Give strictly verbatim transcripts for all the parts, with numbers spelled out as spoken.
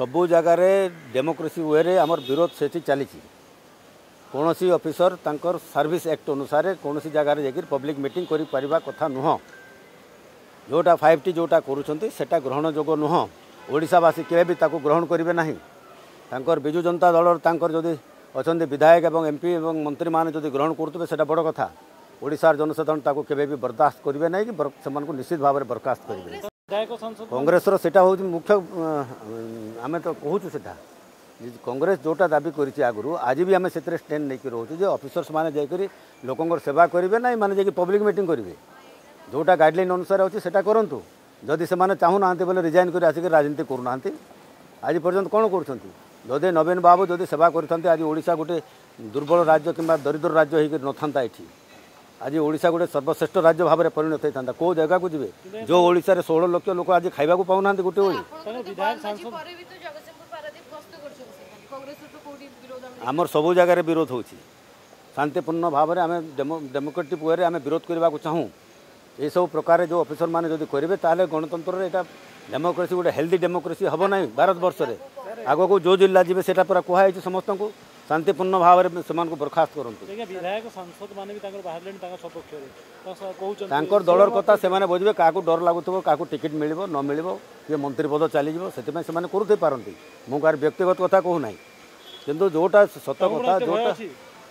सबु जगार डेमोक्रेसी वे आमर विरोध से चली कौन सी ऑफिसर तांकर सर्विस एक्ट अनुसार कौन सी जगार जाकर पब्लिक मीटिंग करि परिबा कथा नुह जोटा फाइव टी जोटा करुछंती सेटा ग्रहण जोग नुह ओडिशावासी केबे भी ताकु ग्रहण करिवे नाही। तांकर बिजु जनता दल तांकर जदि अच्छा विधायक एवं एमपी एवं मंत्री माने जदि ग्रहण करतबे सेटा बड़ कथा ओडिशार जनसाधारण ताकु केबे भी बर्दाश्त करिवे नाही कि समान को निश्चित भाव में बर्खास्त करिवे। कांग्रेस रो सेटा होउछ मुख्य आमे तो कहूछु सेटा कांग्रेस जोटा दाबी करिछि आगुरु आज भी आमे सेतरे स्टैंड नै कि रहउछु जे ऑफिसर्स माने जाय करी लोकंगर सेवा करिवे नै माने जे कि पब्लिक मीटिंग करिवे जोटा गाइडलाइन अनुसार होछि सेटा करंतु जदि से माने चाहु नांते बोले रिजाइन करी आसी के राजनीति करू नांते आज पर्यंत कोन करूछंती। जदि नवीन बाबू जदि सेवा करथंते आज ओडिसा गोटे दुर्बल राज्य किंबा दरिद्र राज्य होई के नथंता एठी आज ओडिसा गोटे सर्वश्रेष्ठ राज्य भाव में परिणत होता कौ जगह को जी जो ओडिसा रे सोलह लाख लोक आज खाइबा को पाउना गोटे आमर सबु जगार विरोध होची शांतिपूर्ण भाव में आम डेमोक्रेटिक वे आम विरोध करने को चाहूँ ये सब प्रकार जो अफिसर मैंने जी करेंगे ताले गणतंत्र यहाँ डेमोक्रेसी गोटे हेल्दी डेमोक्रेसी हम ना भारत वर्ष में आग को जो जिला जी से पूरा कहुई समस्त को शांतिपूर्ण भाव में से बर्खास्त कर दलर कथा से बुझे क्या डर लगुव क्या टिकेट मिल न मिल ये मंत्री पद चली से करूथे पारती मु व्यक्तिगत कथा कहूना किंतु जोटा सत कथा जोटा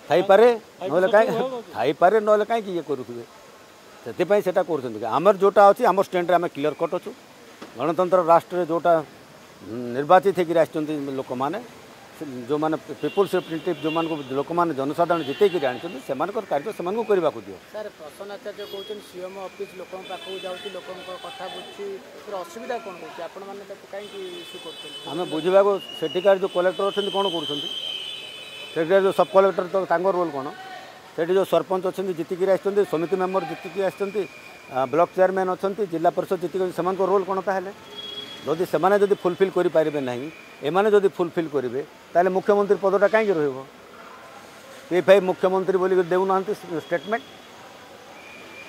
थपे नाईपे ना कहीं ये करें से आमर जोटा अच्छी आम स्टैंड आम क्लीयर कट अच्छु गणतंत्र राष्ट्र जोटा निर्वाचित होकर लोक मैंने जो मैंने पीपुल्स रिप्रेजेंटेटिव जो मानक लोक मैंने जनसाधारण जितेक आनी से कार्य से दियो। सर प्रसन्न आचार्य कहते हैं सीएम ऑफिस लोक जाऊँगी लोक कथा बुझी असुविधा कौन होती आप कहीं आम बुझा सेठिकार जो कलेक्टर अच्छा कौन कर जो सब कलेक्टर तो रोल कौन से जो सरपंच अच्छा जितिक आसती समिति मेम्बर जितिक आसती ब्लॉक चेयरमैन अच्छा जिला परिषद जितिक से रोल कौन ताहले जदि सेमाने जदि फुलफिल करि पारिबे नहीं एमाने जदि फुलफिल करिवे ताले मुख्यमंत्री पदटा काईके रहइबो ए भाई मुख्यमंत्री बोली देउ नांती स्टेटमेंट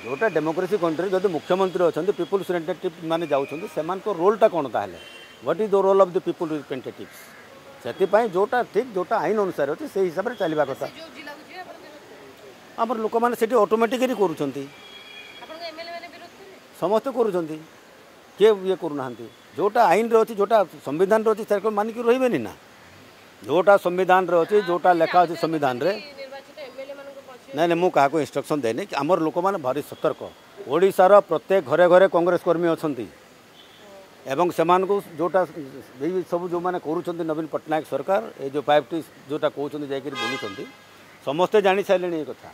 जोटा डेमोक्रेसी कंट्री जदि मुख्यमंत्री अछंती पीपुल्स रिप्रेजेंटेटिव माने जाउछंती सेमान को रोलटा कोन ताहले what is the role of the people representatives सेति पई जोटा ठीक जोटा आईन अनुसार होती से हिसाब रे चलीबा कथा हमर लोक माने सेठी ऑटोमेटिकली करूछंती आपण एमएलए माने विरोध करे समस्त करूछंती के ये करू नांती जोटा आईन रे अच्छी जोटा संविधान रही सर मानिक रही ना जोटा संविधान रे अच्छी जोटा लेखा अच्छे संविधान रे ना ना मुझे क्या इंस्ट्रक्शन देनी कि आमर लोक मैंने भारी सतर्क ओडिशार प्रत्येक घरे घरे कांग्रेस कर्मी अच्छा एवं से जोटा सब जो मैंने करुँच नवीन पट्टनायक सरकार ये जो फाइव टी जोटा कहते जाकि बुलूँ समस्ते जाणी सारे ये कथा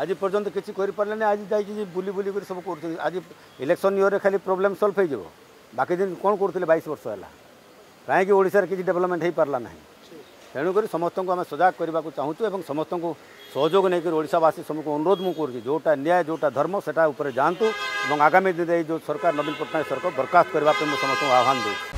आज पर्यटन किसी करें आज जाकि बुली बुली सब कर आज इलेक्शन इयर खाली प्रोब्लेम सल्व हो बाकी दिन कौन करूँ बाईस वर्ष है कहीं ओडिशा किसी डेवलपमेंट हो पारा ना तेणुक समस्त को आम सजग करने को चाहूँ समस्त को सहयोग नहीं कर ओडिशावासी सबको अनुरोध मु करूँ जोटा न्याय जोटा धर्म सेटा ऊपर जातु और आगामी दिन जो सरकार नवीन पट्टनायक सरकार बर्खास्त करने समस्त आह्वान दूँ।